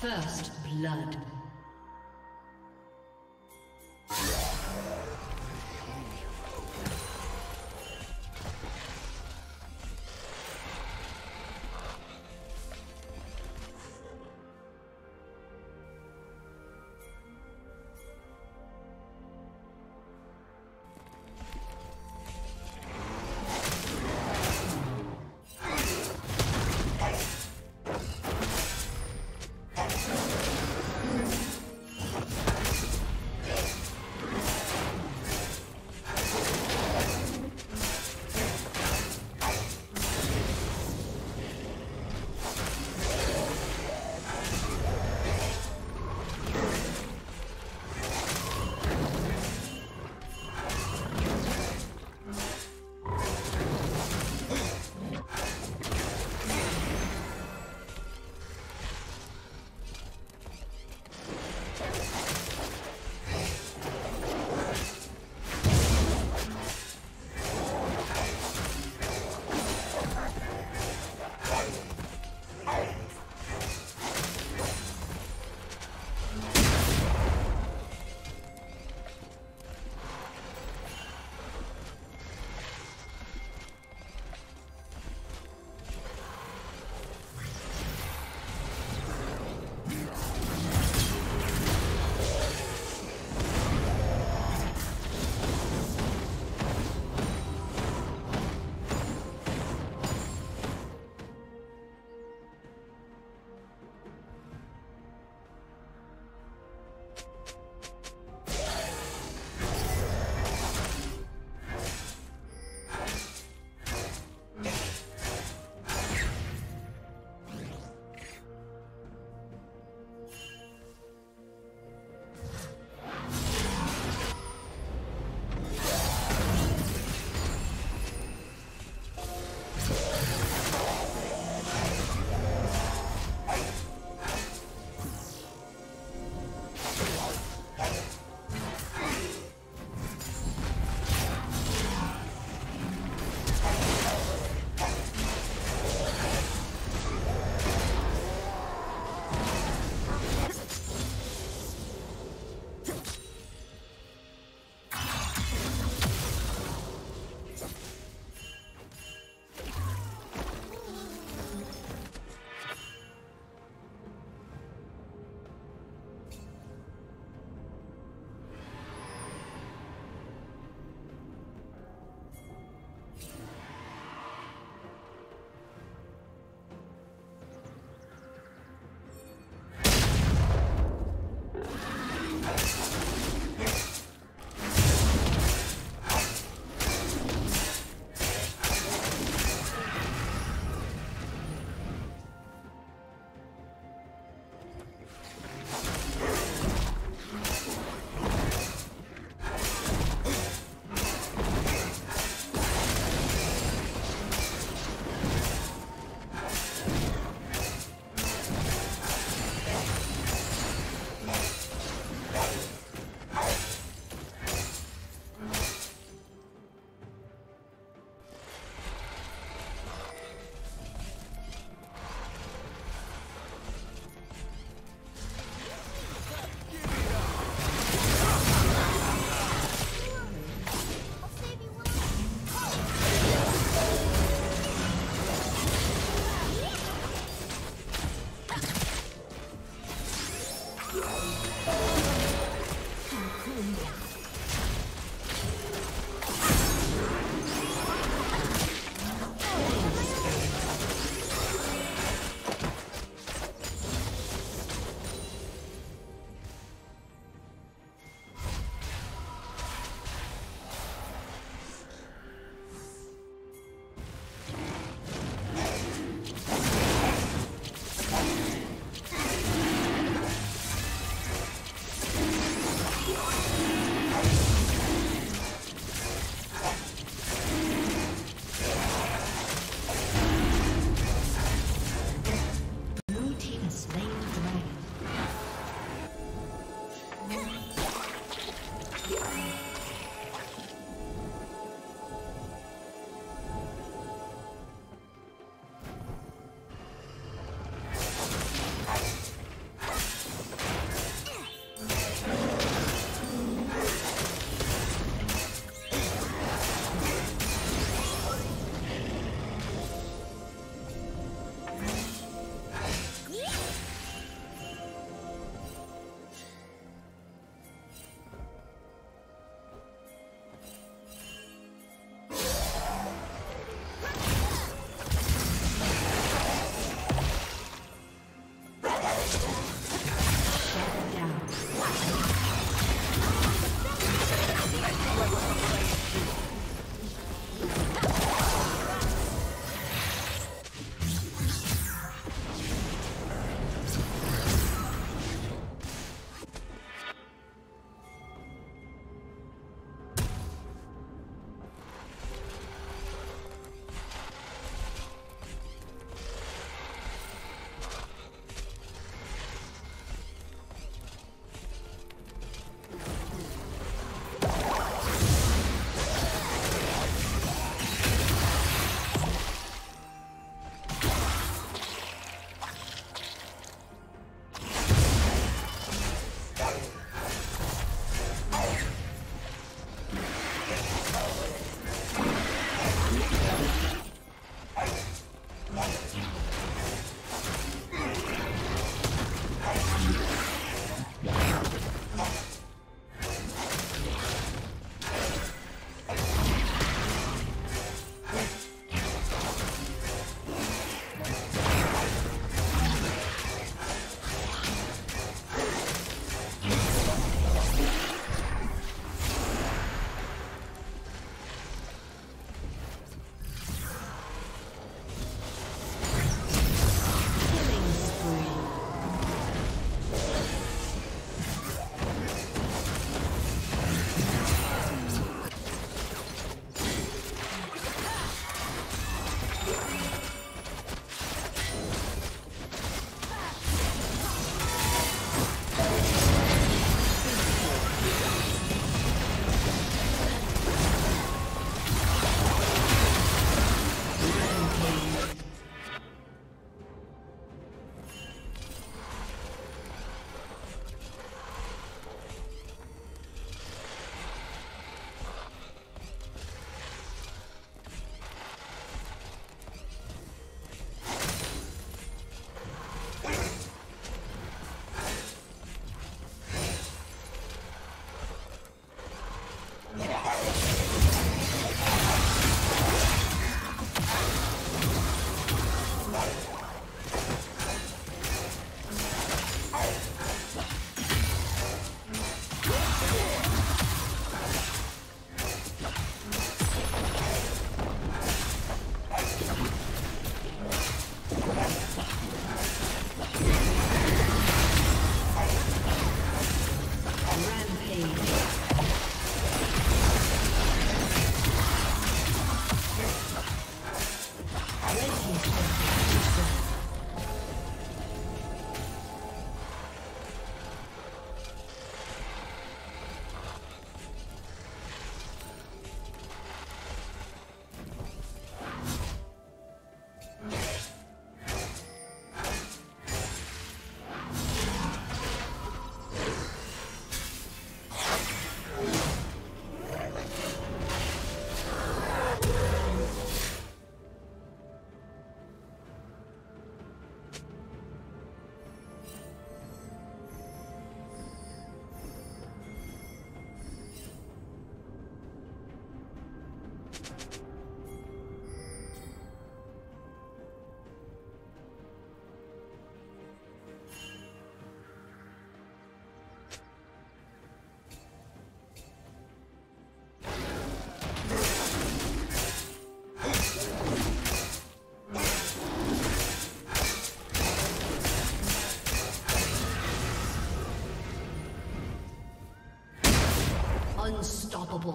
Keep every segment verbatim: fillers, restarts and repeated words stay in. First blood. Yes.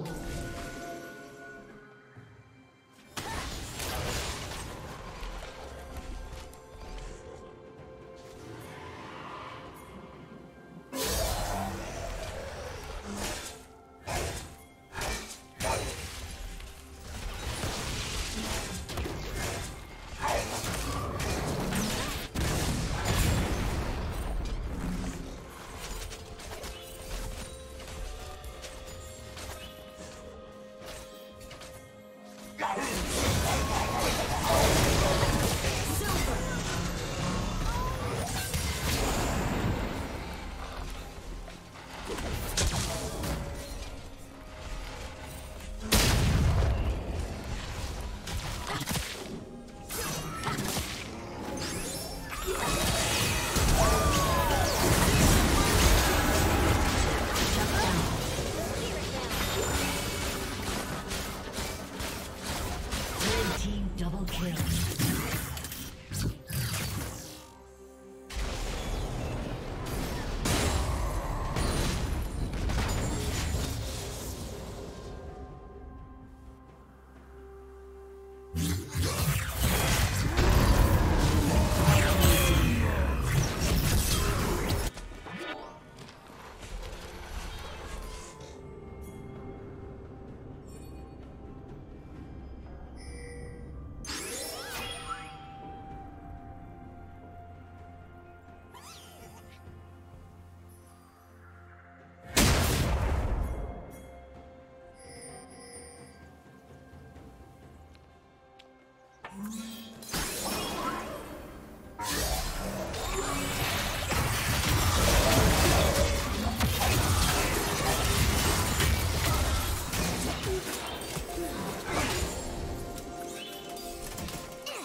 level.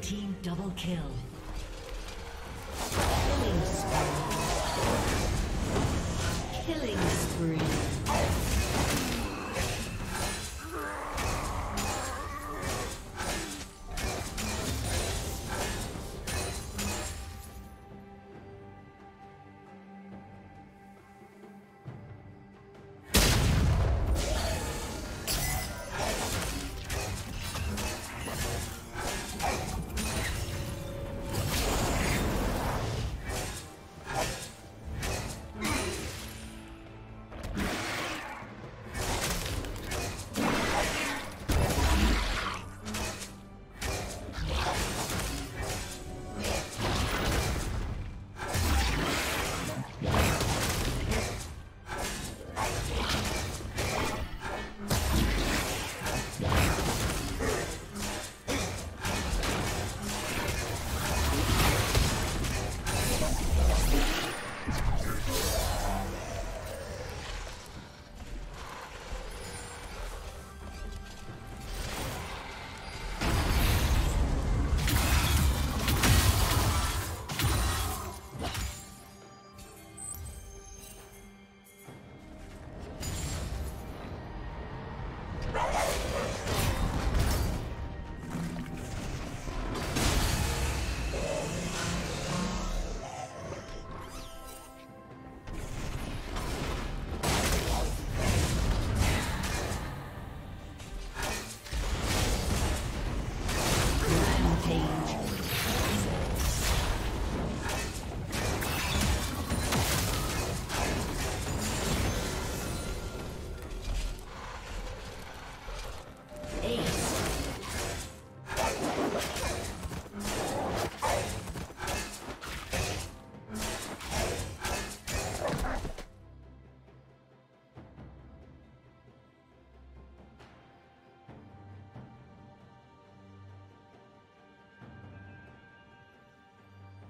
Team double kill. Killing spree. Killing spree.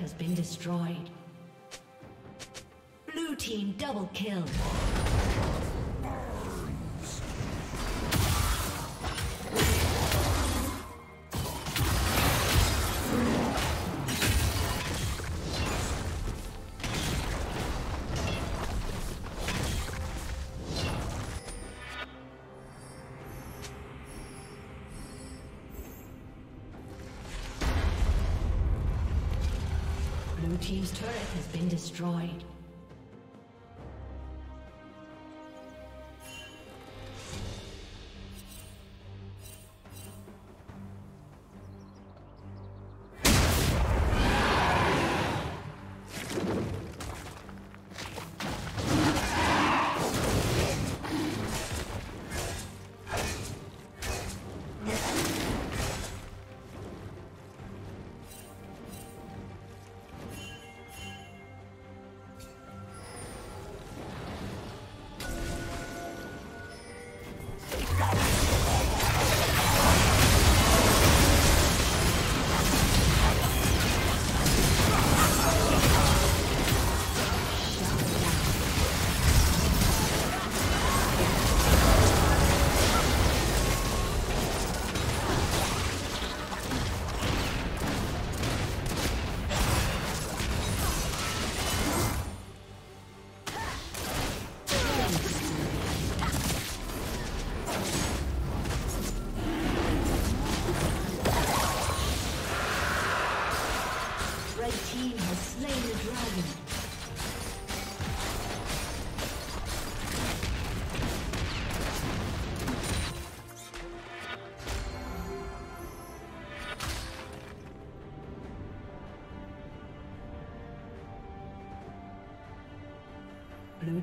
Has been destroyed. Blue team double kill. Blue team's turret has been destroyed. Blue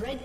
Red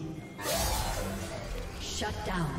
Shut down.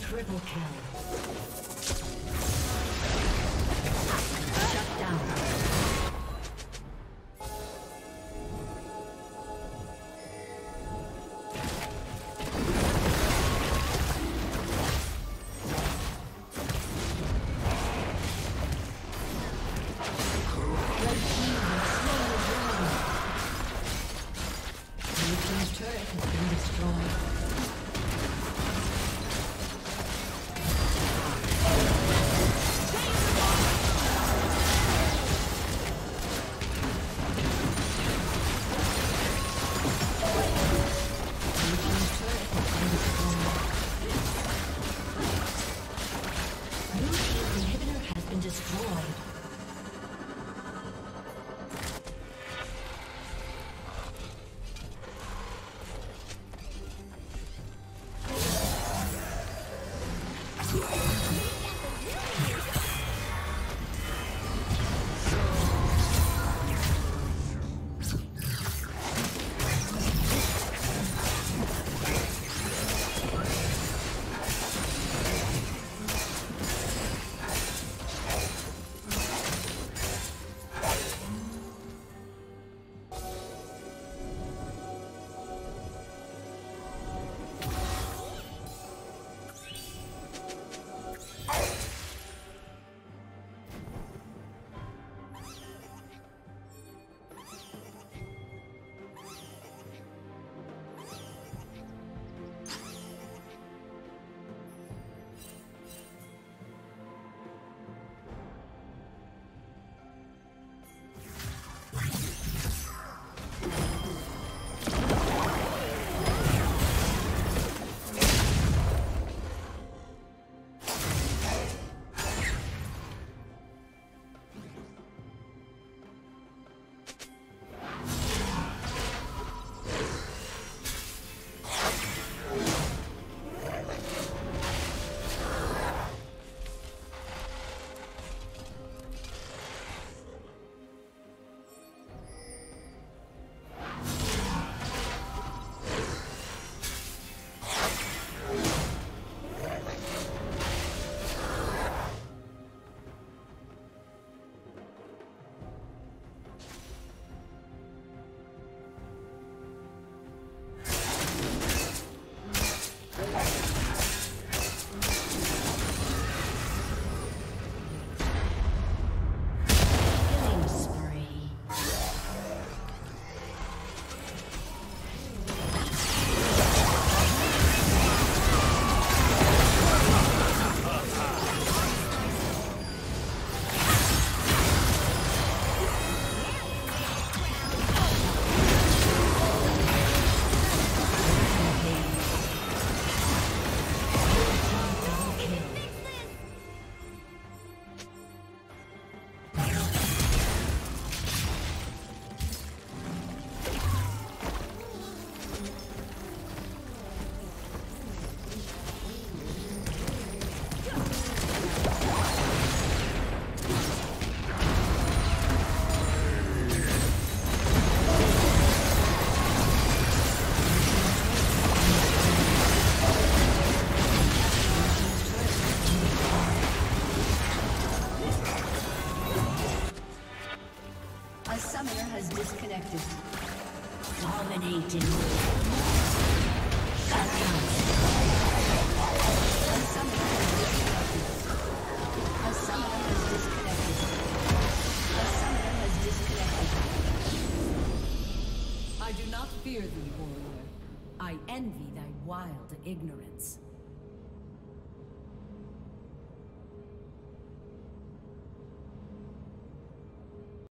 Triple kill. summoner has disconnected. Dominating. Shut down. A summoner has disconnected. A summoner has disconnected. A summoner has disconnected. I do not fear thee, warrior. I envy thy wild ignorance.